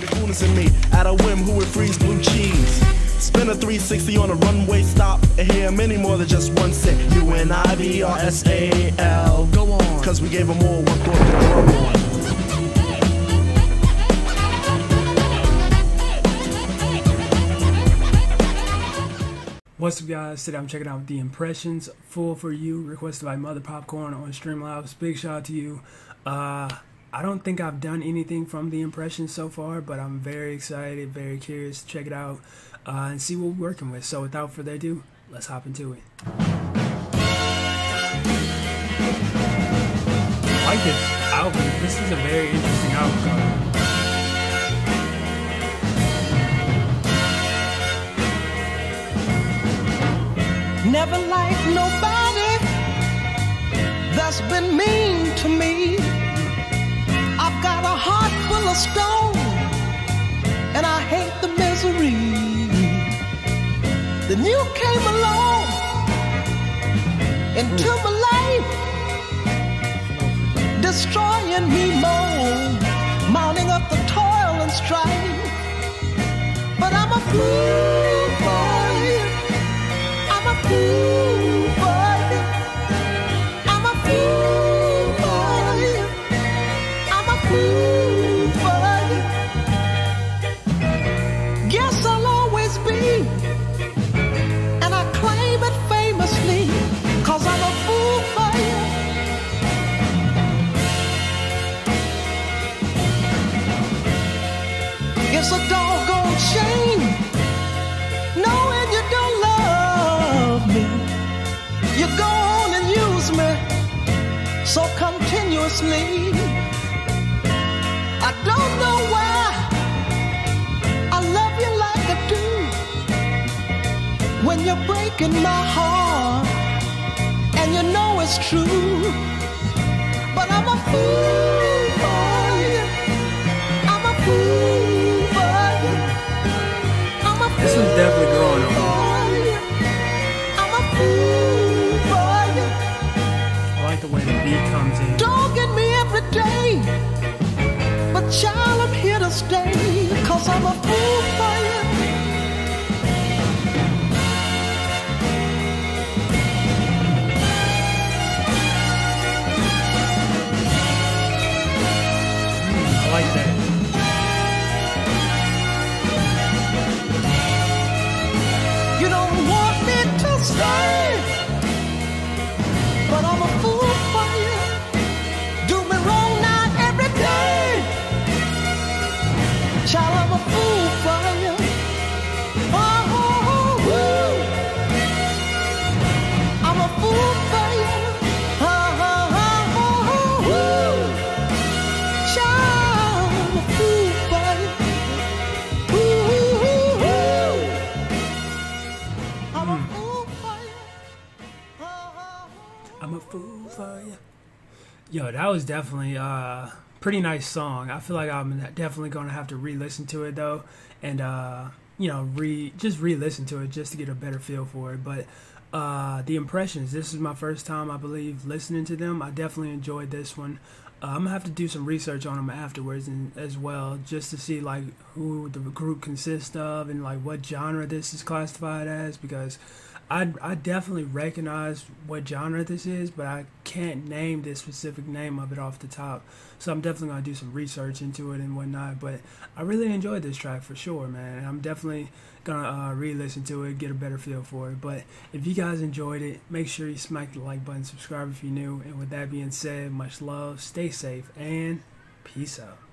the coolness in me. At a whim, who would freeze blue cheese? Spin a 360 on a runway stop and hear many more than just one set. U N I V R S A L. Go on, cause we gave them all work on the drum one. What's up, guys? Today I'm checking out The Impressions, Fool For You, requested by Mother Popcorn on Streamlabs. Big shout out to you. I don't think I've done anything from The Impressions so far, but I'm very excited, very curious to check it out and see what we're working with. So without further ado, let's hop into it. I like this album. This is a very interesting album. Never liked nobody that's been mean to me. I've got a heart full of stone, and I hate the misery. Then you came along into my life, destroying me more, mounting up the toil and strife. But I'm a fool for you. I'm a fool for you. I'm a fool for you. I'm a fool for you. Guess I'll always be, and I claim it famously, 'cause I'm a fool for you. It's a doggone shame knowing you don't love me. You go on and use me so continuously. I don't know why I love you like I do, when you're breaking my heart and you know it's true. But I'm a fool for you. I'm a fool for you. I'm a fool. This is definitely going on. Dogging me every day, but child, I'm here to stay, 'cause I'm a fool for you. I like that. You don't want me to stay, but I'm a fool. Child, I'm a fool for you. Oh, I'm a fool for you. Oh, child, I'm a fool for you. Ooh, I'm a fool for you. I'm a fool for you. Yo, that was definitely pretty nice song. I feel like I'm definitely gonna have to re-listen to it though, and you know, re-listen to it just to get a better feel for it. But The Impressions, this is my first time, I believe, listening to them. I definitely enjoyed this one. I'm gonna have to do some research on them afterwards, and as well, just to see like who the group consists of and like what genre this is classified as, because I definitely recognize what genre this is, but I can't name the specific name of it off the top. So I'm definitely going to do some research into it and whatnot. But I really enjoyed this track for sure, man. And I'm definitely going to re-listen to it, get a better feel for it. But if you guys enjoyed it, make sure you smack the like button, subscribe if you're new. And with that being said, much love, stay safe, and peace out.